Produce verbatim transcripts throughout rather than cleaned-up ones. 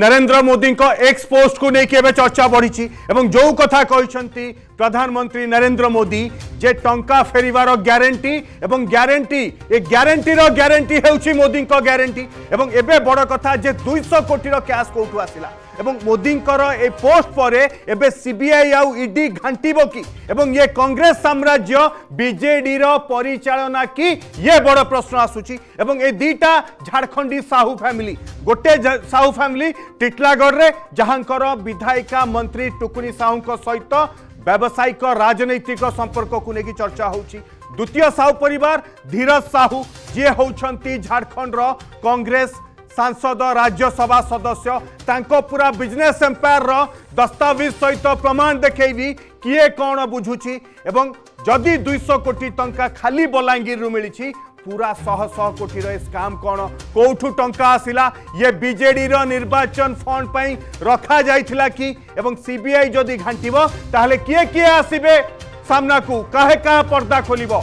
नरेंद्र मोदी को x post को लेकिन एवं चर्चा बढ़ी एवं जो कथा कहते प्रधानमंत्री नरेंद्र मोदी जे टंका फेरिवार ग्यारंटी एवं ग्यारंटी ये ग्यारंटीर ग्यारंटी होउछि मोदी को ग्यारंटी एवं एबे बड़ कथा जे दो सौ कोटी कैश कोठू आसिला एवं मोदी ए पोस्ट पर एबे सीबीआई आउ ईडी घांटीबो कि एवं ये कांग्रेस साम्राज्य बीजेडी रो परिचालना की ये बड़ प्रश्न आसुछि एवं ए दीटा झारखंडी साहू फैमिली गोटे साहू फैमिली टिटलागढ़ रे जहांकर विधायिका मंत्री टुकुनी साहू को सहित व्यावसायिक राजनैतिक संपर्क को लेकिन चर्चा होउछि। द्वितीय साहू परिवार धीरज साहू जे होउछंती झारखंड रो कांग्रेस सांसद राज्यसभा सदस्य तांको पूरा बिजनेस एम्पायर रो दस्तावेज सहित प्रमाण देखैबी किए कौन बुझुछि एवं जदि दो सौ कोटी टंका खाली बलांगीर रु मिलिछि पूरा शह शह कोटी स्काम कौन कौठू टंका आसिला ये बीजेडी रो निर्वाचन फंड पई रखा जाइथिला कि एवं सीबीआई जदि घांटीबो ताहले किए किए आसीबे सामना को काहे काहे पर्दा खोलिबो।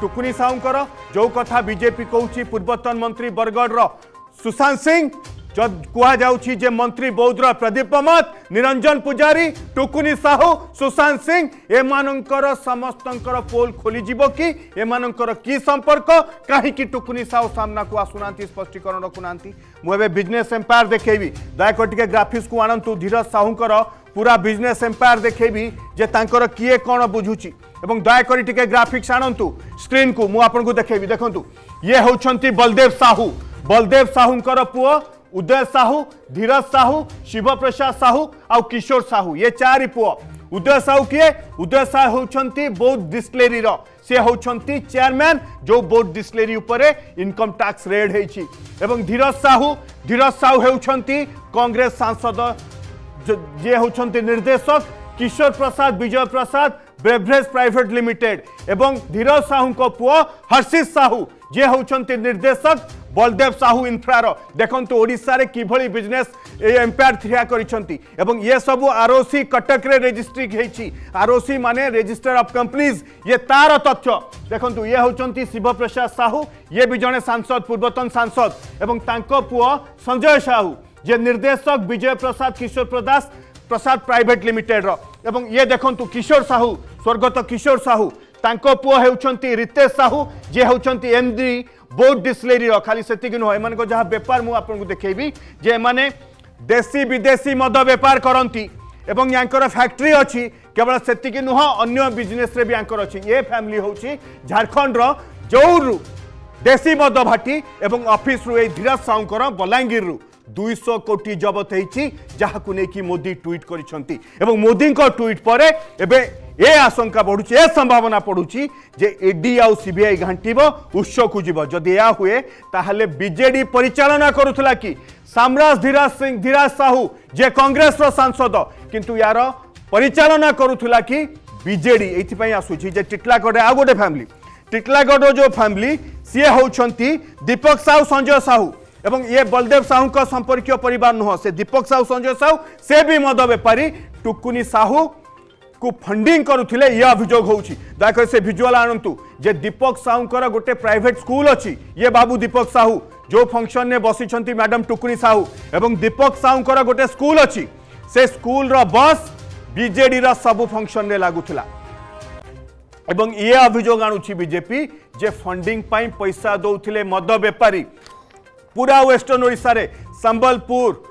टुकुनी साहूंकर जो कथा बीजेपी कहूची पूर्वतन मंत्री बरगढ़ रो सुशांत सिंह कह जाउछि जे मंत्री बौद्धर प्रदीप मत निरंजन पुजारी टुकुनी साहू सुशांत सिंह एमानंकर समस्तंकर पोल खोली जीवो कि एमानंकर की संपर्क कहीं की टुकुनी साहू सामना को आसुना स्पष्टीकरण रखुनांती। मुझे बिजनेस एम्पायर देखेबी दयाको टिके ग्राफिक्स को आणंतु धीरज साहूंकर पूरा बिजनेस एम्पायर देखेबी जे तांकर किए कौन बुझुची एवं दयाको टिके ग्राफिक्स आणंतु स्क्रीन को मु आपन को देखेबी। देखंतु ये होछंती बलदेव साहू बलदेव साहूंकर पुओ उदय साहू धीरज साहू शिवप्रसाद साहू आउ किशोर साहू ये चार पुओ। उदय साहू किए उदय साहू होउछंती बौद्ध डिस्लेरी रो से होउछंती चेयरमैन जो बौद्ध डिस्लेरी ऊपर इनकम टैक्स रेड हेछि एवं धीरज साहू धीरज साहू होउछंती कांग्रेस सांसद जे होउछंती निर्देशक Kishore Prasad Vijay Prasad beverage private limited एवं धीरज साहू को पुओ हर्षित साहू जे होउछंती निर्देशक बलदेव साहू इन्फ्रार। देखंतु ओडिशा रे किभली बिजनेस एम्पायर थिया करिसंती एवं ये सब आरओसी कटक रे रजिस्ट्री हेछि आरओसी माने रजिस्टर ऑफ कंपनीज ये तार तथ्य। देखंतु ये होचंती शिवप्रसाद साहू ये भी जने सांसद पूर्वतन सांसद एवं तांको पुओ संजय साहू जे निर्देशक विजय प्रसाद किशोर प्रदास प्रसाद प्राइवेट लिमिटेड रो एवं ये देखंतु किशोर साहू स्वर्गत किशोर साहू तांको पुओ हेउचंती रितेश साहू जे हेउचंती एमडी बौद्ध डिस्लेरी रो खाली से नुह एम जहाँ बेपार मुझे देखेबी जे माने देशी विदेशी मद बेपार करती एवं यांकर फैक्ट्री अच्छी केवल सेतिक नुह अन्य बिजनेस रे भी यांकर अच्छी। ये फैमिली होची झारखंड रो जौरु देशी मद भाटी एवं ऑफिस रु धीरज साहूंकर बलांगीर रु दो सौ कोटी जबत होती जहां लेकिन मोदी ट्वीट करिसंती एवं मोदी को ट्वीट पर एबे ये आशंका बढ़ुची ए संभावना पड़ुची जे ईडी आउ सीबीआई घांटीबो उत्स को जीव जदि या हुए ताहले बीजेडी परिचालना करुथला कि साम्राज धीराज सिंह धीराज साहू जे कांग्रेस रो सांसद किंतु यार परिचालना करुथला कि बीजेडी एथिपई आसुची जे टिटलागढ़ आ गोटे फैमिली टिटलागढ़ जो फैमिली सी होउछंती दीपक साहू संजय साहू एवं ये बलदेव साहू का संपर्क परिवार नुह से दीपक साहू संजय साहू से भी मद बेपारी टुकुनी साहू को फंडिंग करुथिले ये अभियोग होउछि। दाखर से भिजुआल आणंतु जे दीपक साहूंकर गोटे प्राइवेट स्कूल अच्छी ये बाबू दीपक साहू जो फंक्शन ने बसिछंती मैडम टुकुनी साहू एवं दीपक साहूंकर गोटे स्कूल अच्छी से स्कूल रो बस बीजेडी रो सबु फंक्शन ने लागुथिला एवं ये अभियोग आणुछि बीजेपी जे फंडिंग पई पैसा दउथिले मद बेपारी पूरा वेस्टर्न ओडिशा रे संबलपुर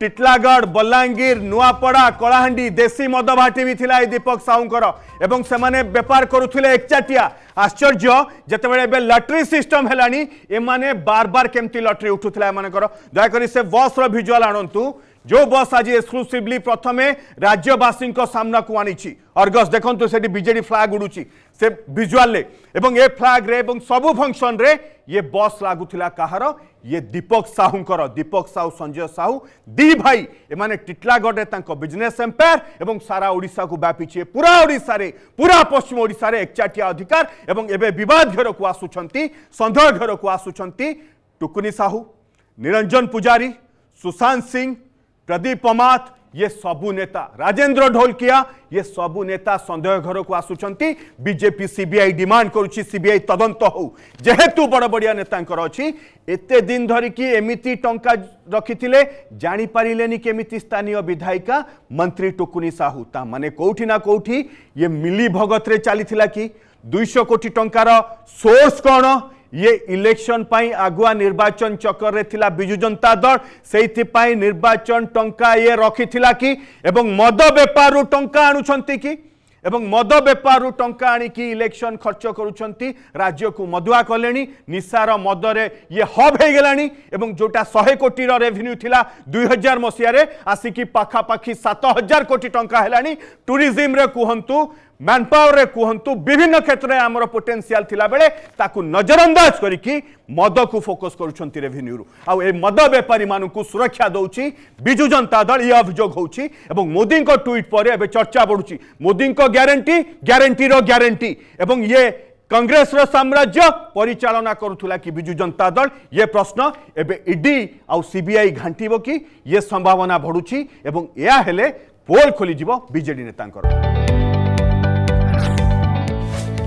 टिटलागढ़ बलांगीर नुआपड़ा कलाहांडी देशी मद भाटी भी थिला ए दीपक साहूंकर एवं सेमाने व्यापार करुथिले एकचाटिया। आश्चर्य जेतेबेले लॉटरी सिस्टम हेलानी एमाने बार बार केमती लॉटरी उठुथिला एमानकर। दयाकरी से बस रो विजुअल आणंतु जो बस आज एक्सक्लूसिवली प्रथम राज्यवासी सामना को आनीची अर्गस। देखंतु सेठी बीजेडी फ्लाग उडुची से विजुअल एवं ए फ्लाग रे एवं सबु फंक्शन रे ये बस लागुथिला कहारो ये दीपक साहूंकर दीपक साहू संजय साहू दी भाई एमाने टिटलागढ़ रे तांको बिजनेस एम्पायर एवं सारा ओडिशा को व्यापीची पूरा ओडिशा रे पूरा पश्चिम ओडिशा रे एकचाटिया अधिकार एवं एबे विवाद घेर को आसुछंती संदेह घेर को आसुछंती टुकुनी साहू निरंजन पुजारी सुशांत सिंह प्रदीप अमात ये सबु नेता राजेन्द्र ढोलकिया ये सबु नेता संदेह घर को आसुचंती। बीजेपी सीबीआई डिमांड करुची सीबीआई तदंत हो जेहेतु बड़ बड़िया नेतांकर अछि एते दिन धरि की एमिति टंका रखिथिले जानि पारिलेनी केमिति स्थानीय विधायिका मंत्री टुकुनी साहू ता माने कोठी ना कोठी ये मिली भगत रे चलीथिला कि दो सौ कोटी टंकार सोर्स कोन ये इलेक्शन पाई आगुआ निर्वाचन चक्कर रे थिला बिजु जनता दल सेइथि पाई निर्वाचन टंका ये रखी थिला कि एवं मद बेपारु टंका आनुछंती कि एवं मद बेपारु टंका आनी कि इलेक्शन खर्च करुछंती राज्य को मदुआ कलेनी निसार मद रे ये हब हे गेलानी एवं जोटा सौ कोटी रो रेवेन्यू थिला दो हज़ार मसिया रे आसिकी पाखा पाखी सात हज़ार कोटी टंका हेलानी। टूरिज्म रे कुहंतु मैन पावर रे कहतु विभिन्न क्षेत्र में आमर पोटेंशियल थिला बेले ताकु नजरअंदाज करिकी मद को फोकस करूछंती रेवेन्यू रु आ ए मद व्यापारी मानकु सुरक्षा दउची बिजु जनता दल ये अभियोग होउची एवं मोदी को ट्वीट पर एबे चर्चा बढ़ुची मोदी को ग्यारंटी ग्यारंटी रो ग्यारंटी एवं ये कांग्रेस रो साम्राज्य परिचालना करुथुला कि बिजु जनता दल ये प्रश्न एबे ईडी आ सीबीआई घांटीबो कि ये संभावना बढ़ुची एवं या हेले पोल खोली जीवो बीजेडी नेतांकर।